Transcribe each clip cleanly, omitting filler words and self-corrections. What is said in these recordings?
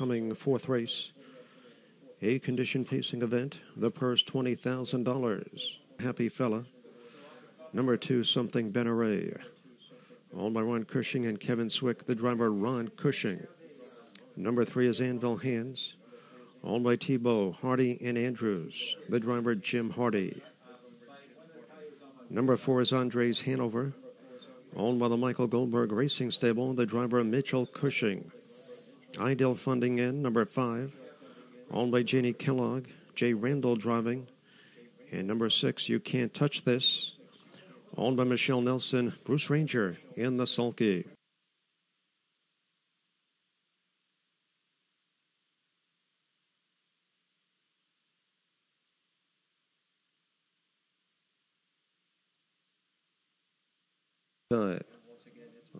upcoming fourth race, a condition pacing event, the purse $20,000. Happy Fella, number 2, Something Ben Array, owned by Ron Cushing and Kevin Swick, the driver Ron Cushing. Number 3 is Anvil Hands, owned by Thibault, Hardy, and Andrews, the driver Jim Hardy. Number 4 is Andres Hanover, owned by the Michael Goldberg Racing Stable, the driver Mitchell Cushing. Ideal Funding In, number 5, owned by Janie Kellogg, Jay Randall driving. And number 6, You Can't Touch This, owned by Michelle Nelson, Bruce Ranger in the sulky. The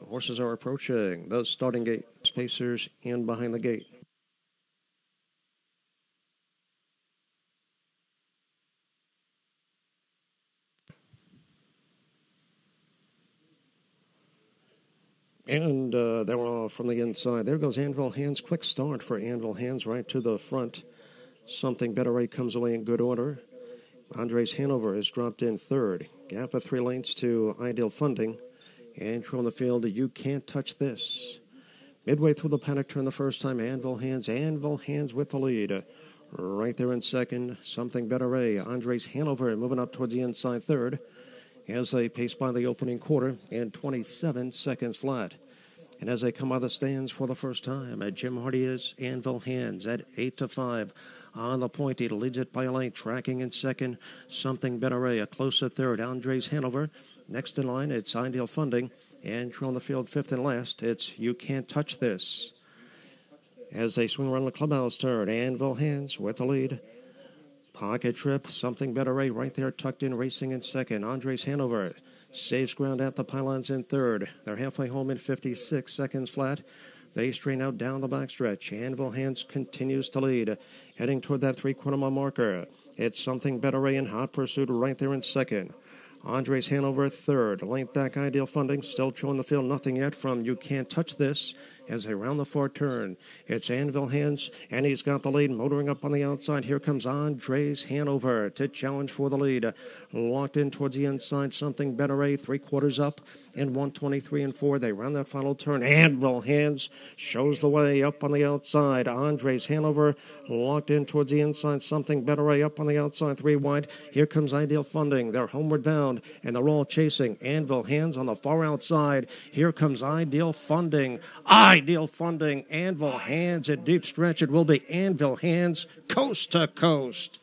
horses are approaching the starting gate, spacers and behind the gate. And they were off from the inside. There goes Anvil Hands. Quick start for Anvil Hands right to the front. Something Better Ray comes away in good order. Andres Hanover is dropped in third. Gap of 3 lengths to Ideal Funding. And trailing the field, You Can't Touch This. Midway through the paddock turn the first time, Anvil Hands with the lead. Right there in second, Something Better Ray. Andres Hanover moving up towards the inside third as they pace by the opening quarter in 27 seconds flat. And as they come out of the stands for the first time, at Jim Hardy is Anvil Hands at 8-5. On the point, he leads it by a length. Tracking in second, Something Ben Array. A closer third, Andres Hanover. Next in line, it's Ideal Funding. And trailing the field fifth and last, it's You Can't Touch This. As they swing around the clubhouse turn, Anvil Hands with the lead. Pocket trip, Something Ben Array right there tucked in, racing in second. Andres Hanover saves ground at the pylons in third. They're halfway home in 56 seconds flat. They strain out down the backstretch. Anvil Hands continues to lead, heading toward that three-quarter-mile marker. It's Something Ben Array in hot pursuit right there in second. Andres Hanover third. Length back, Ideal Funding. Still showing the field nothing yet from You Can't Touch This as they round the fourth turn. It's Anvil Hands, and he's got the lead. Motoring up on the outside, here comes Andres Hanover to challenge for the lead. Locked in towards the inside, Something Ben Array, 3/4 up and 1:23.4. They round that final turn. Anvil Hands shows the way up on the outside. Andres Hanover locked in towards the inside. Something Ben Array up on the outside, 3 wide. Here comes Ideal Funding. They're homeward bound, and they're all chasing. Anvil Hands on the far outside. Here comes Ideal Funding. Ideal Funding, Anvil Hands at deep stretch. It will be Anvil Hands coast to coast.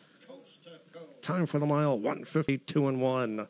Time for the mile, 1:52.1.